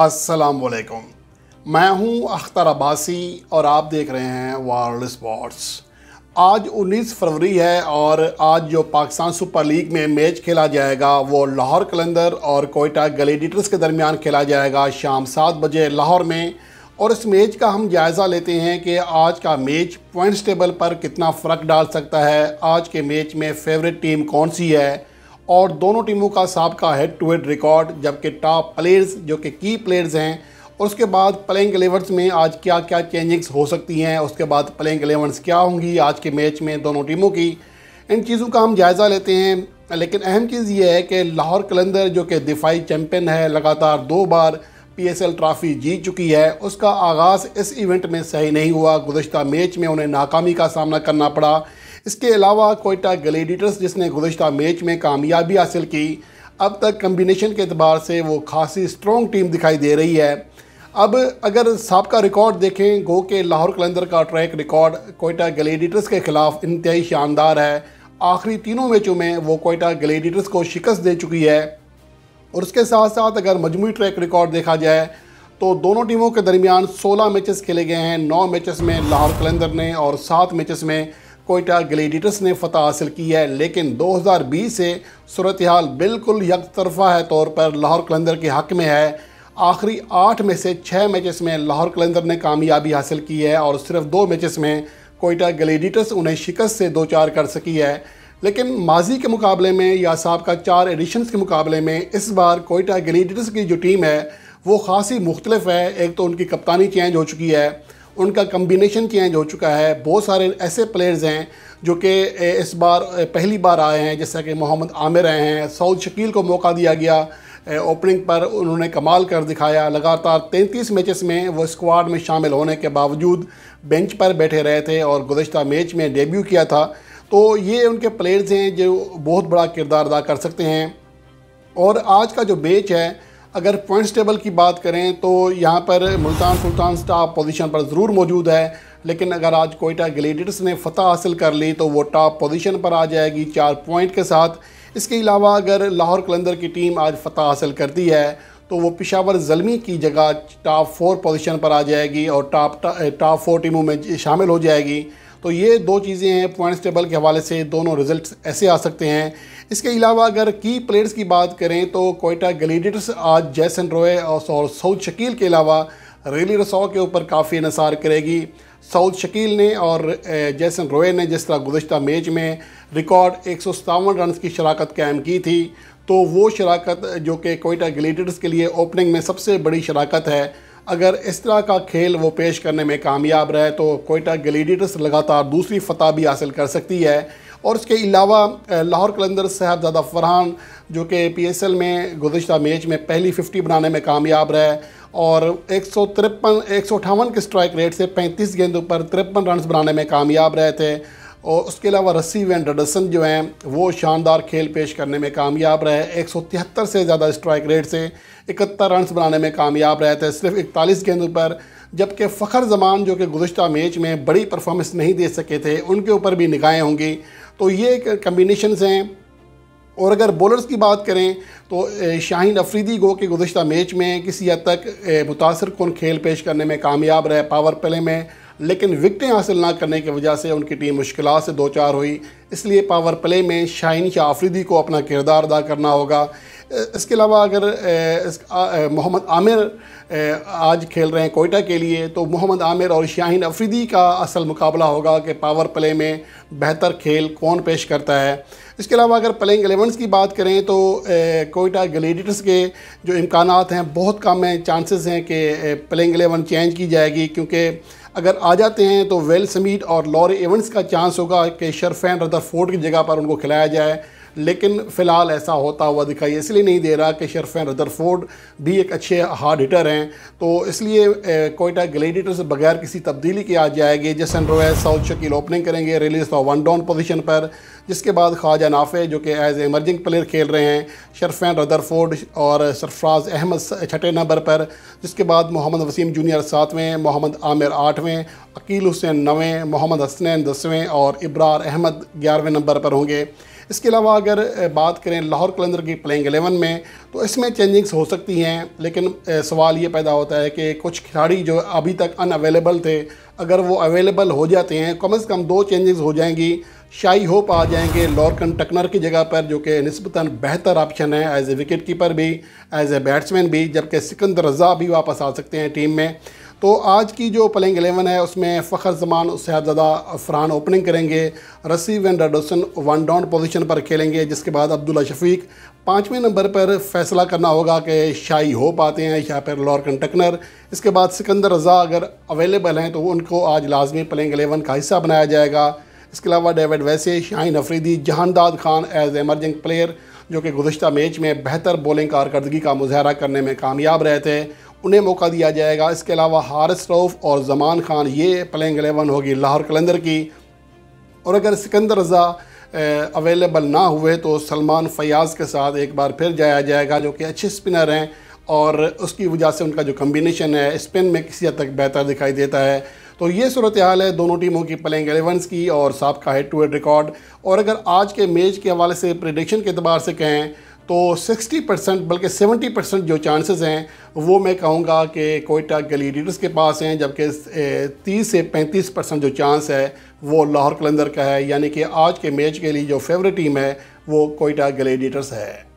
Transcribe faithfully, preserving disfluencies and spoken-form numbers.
अस्सलाम वालेकुम, मैं हूं अख्तर अब्बासी और आप देख रहे हैं वर्ल्ड स्पोर्ट्स। आज उन्नीस फरवरी है और आज जो पाकिस्तान सुपर लीग में मैच खेला जाएगा वो लाहौर कलंदर और क्वेटा ग्लैडिएटर्स के दरमियान खेला जाएगा शाम सात बजे लाहौर में। और इस मैच का हम जायज़ा लेते हैं कि आज का मैच पॉइंट्स टेबल पर कितना फ़र्क डाल सकता है, आज के मैच में फेवरेट टीम कौन सी है और दोनों टीमों का साबका हेड टू हेड रिकॉर्ड, जबकि टॉप प्लेयर्स जो कि की प्लेयर्स हैं, और उसके बाद प्लेइंग एलेवंस में आज क्या क्या चेंजिंग्स हो सकती हैं, उसके बाद प्लेइंग एलेवंस क्या होंगी आज के मैच में दोनों टीमों की, इन चीज़ों का हम जायज़ा लेते हैं। लेकिन अहम चीज़ ये है कि लाहौर कलंदर जो कि दिफाई चैम्पियन है, लगातार दो बार पी एस एल ट्रॉफ़ी जीत चुकी है, उसका आगाज़ इस इवेंट में सही नहीं हुआ। गुज़श्ता मैच में उन्हें नाकामी का सामना करना पड़ा। इसके अलावा क्वेटा ग्लैडिएटर्स जिसने गुज़श्ता मैच में कामयाबी हासिल की, अब तक कम्बिनेशन के अतबार से वो खासी स्ट्रॉन्ग टीम दिखाई दे रही है। अब अगर साबका रिकॉर्ड देखें, गो के लाहौर कलंदर का ट्रैक रिकॉर्ड क्वेटा ग्लैडिएटर्स के ख़िलाफ़ इंतहाई शानदार है। आखिरी तीनों मैचों में वो क्वेटा ग्लैडिएटर्स को शिकस्त दे चुकी है। और उसके साथ साथ अगर मजमूई ट्रैक रिकॉर्ड देखा जाए तो दोनों टीमों के दरमियान सोलह मैचेस खेले गए हैं। नौ मैचेस में लाहौर कलंदर ने और सात मैचेस में क्वेटा ग्लैडिएटर्स ने फतह हासिल की है। लेकिन दो हज़ार बीस से सूरत हाल बिल्कुल यकतरफा है तौर पर लाहौर कलंदर के हक़ में है। आखिरी आठ में से छः मैचेस में लाहौर कलंदर ने कामयाबी हासिल की है और सिर्फ दो मैचेस में क्वेटा ग्लैडिएटर्स उन्हें शिकस्त से दो चार कर सकी है। लेकिन माजी के मुकाबले में या साबका चार एडिशंस के मुकाबले में इस बार क्वेटा ग्लैडिएटर्स की जो टीम है वो खासी मुख्तलिफ है। एक तो उनकी कप्तानी चेंज हो चुकी है, उनका कम्बिनेशन चेंज हो चुका है, बहुत सारे ऐसे प्लेयर्स हैं जो कि इस बार पहली बार आए हैं, जैसा कि मोहम्मद आमिर आए हैं, सऊद शकील को मौका दिया गया ओपनिंग पर, उन्होंने कमाल कर दिखाया। लगातार तैंतीस मैचेस में वो स्क्वाड में शामिल होने के बावजूद बेंच पर बैठे रहे थे और गुज़श्ता मैच में डेब्यू किया था। तो ये उनके प्लेयर्स हैं जो बहुत बड़ा किरदार अदा कर सकते हैं। और आज का जो मैच है, अगर पॉइंट्स टेबल की बात करें तो यहाँ पर मुल्तान सुल्तान्स टॉप पोजीशन पर ज़रूर मौजूद है, लेकिन अगर आज क्वेटा ग्लैडिएटर्स ने फतह हासिल कर ली तो वो टॉप पोजीशन पर आ जाएगी चार पॉइंट के साथ। इसके अलावा अगर लाहौर कलंदर की टीम आज फतह हासिल करती है तो वो पेशावर ज़ल्मी की जगह टॉप फोर पोजीशन पर आ जाएगी और टॉप टॉप फोर टीमों में शामिल हो जाएगी। तो ये दो चीज़ें हैं पॉइंट्स टेबल के हवाले से, दोनों रिजल्ट्स ऐसे आ सकते हैं। इसके अलावा अगर की प्लेयर्स की बात करें तो क्वेटा ग्लैडिएटर्स आज जैसन रॉय और सऊद शकील के अलावा रेली रसौ के ऊपर काफ़ी इन्हसार करेगी। सऊद शकील ने और जैसन रॉय ने जिस तरह गुज़श्ता मैच में रिकॉर्ड एक सौ सतावन रन की शराकत कायम की थी, तो वो शराकत जो कि क्वेटा ग्लैडिएटर्स के लिए ओपनिंग में सबसे बड़ी शराकत है। अगर इस तरह का खेल वो पेश करने में कामयाब रहे तो क्वेटा ग्लैडिएटर्स लगातार दूसरी फतह भी हासिल कर सकती है। और इसके अलावा लाहौर कलंदर साहिबज़ादा फरहान जो कि पी एस एल में गुज़श्ता मैच में पहली फिफ्टी बनाने में कामयाब रहे और एक सौ तिरपन एक सौ अठावन के स्ट्राइक रेट से पैंतीस गेंदों पर तिरपन रन बनाने में कामयाब रहे थे। और उसके अलावा रिकी वैन डर डसन जो हैं वो शानदार खेल पेश करने में कामयाब रहे, एक सौ तिहत्तर से ज़्यादा स्ट्राइक रेट से इकहत्तर रन बनाने में कामयाब रहे थे सिर्फ इकतालीस गेंदों पर। जबकि फ़खर जमान जो कि गुज़श्ता मैच में बड़ी परफॉर्मेंस नहीं दे सके थे, उनके ऊपर भी निगाहें होंगी। तो ये कम्बिनेशंस हैं। और अगर बॉलर्स की बात करें तो शाहीन अफरीदी गो के गुज़श्ता मैच में किसी हद तक मुतासर कौन खेल पेश करने में कामयाब रहे पावर प्ले में, लेकिन विकटें हासिल ना करने की वजह से उनकी टीम मुश्किल से दो चार हुई, इसलिए पावर प्ले में शाहीन शाह आफरीदी को अपना किरदार अदा करना होगा। इसके अलावा अगर मोहम्मद आमिर आज खेल रहे हैं क्वेटा के लिए तो मोहम्मद आमिर और शाहीन अफरीदी का असल मुकाबला होगा कि पावर प्ले में बेहतर खेल कौन पेश करता है। इसके अलावा अगर प्लेइंग एलेवंस की बात करें तो क्वेटा ग्लैडिएटर्स के जो इम्कानात हैं बहुत कम हैं, चांसेस हैं कि प्लेइंग एलेवन चेंज की जाएगी, क्योंकि अगर आ जाते हैं तो वेल समीट और लॉरी एवंस का चांस होगा कि शरफन रदरफोर्ड की जगह पर उनको खिलाया जाए, लेकिन फ़िलहाल ऐसा होता हुआ दिखाई इसलिए नहीं दे रहा कि शरफन रदरफोर्ड भी एक अच्छे हार्ड हिटर हैं। तो इसलिए क्वेटा ग्लैडिएटर्स बगैर किसी तब्दीली के आ जाएगी। जैसन रोय सऊद शकील ओपनिंग करेंगे, Rilee Rossouw one down position पर, जिसके बाद ख्वाजा नाफे जो कि एज एमर्जिंग प्लेयर खेल रहे हैं, शरफन रदरफोर्ड और सरफराज अहमद छठे नंबर पर, जिसके बाद मोहम्मद वसीम जूनियर सातवें, मोहम्मद आमिर आठवें, अकील हुसैन नवें, मोहम्मद हसनैन दसवें और इब्रार अहमद ग्यारहवें नंबर पर होंगे। इसके अलावा अगर बात करें लाहौर कलंदर की प्लेइंग एलेवन में, तो इसमें चेंजिंग्स हो सकती हैं, लेकिन सवाल ये पैदा होता है कि कुछ खिलाड़ी जो अभी तक अनअवेलेबल थे, अगर वो अवेलेबल हो जाते हैं, कम से कम दो चेंजिंग्स हो जाएंगी। शाई होप आ जाएंगे लॉर्कन टकनर की जगह पर, जो कि निस्बतन बेहतर ऑप्शन है एज ए विकेट कीपर भी, एज ए बैट्समैन भी, जबकि सिकंदर रज़ा भी वापस आ सकते हैं टीम में। तो आज की जो प्लेइंग एलेवन है उसमें फ़खर जमान और साहिबज़ादा फरहान ओपनिंग करेंगे, Ricky van der Dussen one down position पर खेलेंगे, जिसके बाद अब्दुल्ला शफीक, पाँचवें नंबर पर फैसला करना होगा कि शाई होप आते हैं या फिर लॉर्कन टकनर। इसके बाद सिकंदर रज़ा अगर अवेलेबल हैं तो उनको आज लाजमी प्लेइंग एलेवन का हिस्सा बनाया जाएगा। इसके अलावा David Wiese, Shaheen Afridi, Jahandar Khan as emerging player, जो कि गुज़श्ता मैच में बेहतर बॉलिंग कारकर्दगी का मुजाहरा करने में कामयाब रहे थे, उन्हें मौका दिया जाएगा। इसके अलावा हारिस रऊफ और जमान खान, ये प्लेइंग एलेवन होगी लाहौर कलंदर की। और अगर सिकंदर रज़ा अवेलेबल ना हुए तो सलमान फैयाज़ के साथ एक बार फिर जाया जाएगा, जो कि अच्छे स्पिनर हैं और उसकी वजह से उनका जो कम्बिनेशन है स्पिन में किसी हद तक बेहतर दिखाई देता है। तो ये सूरत हाल है दोनों टीमों की प्लेइंग एलेवंस की और सबका हेड टू हेड रिकॉर्ड। और अगर आज के मैच के हवाले से प्रेडिक्शन के अतबार से कहें तो सिक्सटी परसेंट बल्कि सेवेंटी परसेंट जो चांसेस हैं वो मैं कहूँगा कि क्वेटा ग्लैडिएटर्स के पास हैं, जबकि तीस से पैंतीस परसेंट जो चांस है वो लाहौर कलंदर का है। यानी कि आज के मैच के लिए जो फेवरेट टीम है वो क्वेटा ग्लैडिएटर्स है।